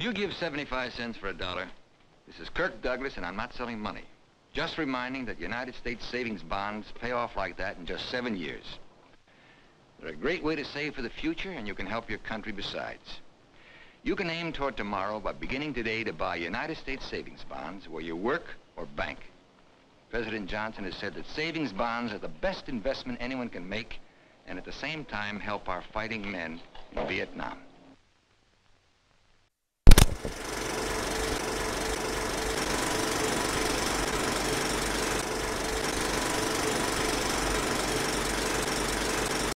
Would you give 75 cents for a dollar? This is Kirk Douglas, and I'm not selling money. Just reminding that United States Savings Bonds pay off like that in just 7 years. They're a great way to save for the future, and you can help your country besides. You can aim toward tomorrow by beginning today to buy United States Savings Bonds where you work or bank. President Johnson has said that savings bonds are the best investment anyone can make, and at the same time help our fighting men in Vietnam.